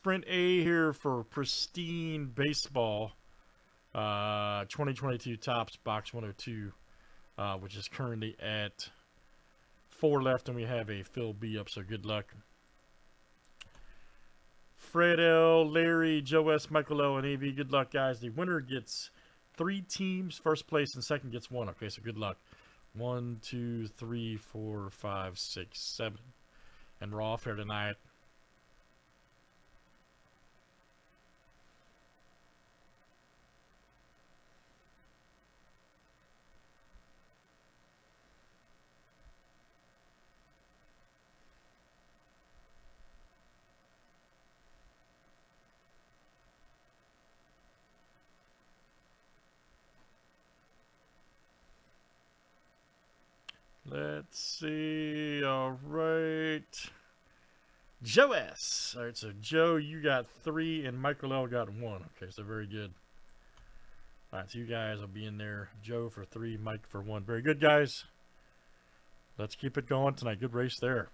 Sprint A here for Pristine Baseball 2022 Topps Box 102, which is currently at 4 left, and we have a Phil B up, so good luck. Fred L, Larry, Joe S, Michael O, and AV, good luck, guys. The winner gets 3 teams, first place, and second gets 1. Okay, so good luck. 1, 2, 3, 4, 5, 6, 7. And we're off here tonight. Let's see. All right. Joe S. All right, so Joe, you got 3, and Michael L got 1. Okay, so very good. All right, so you guys will be in there. Joe for 3, Mike for 1. Very good, guys. Let's keep it going tonight. Good race there.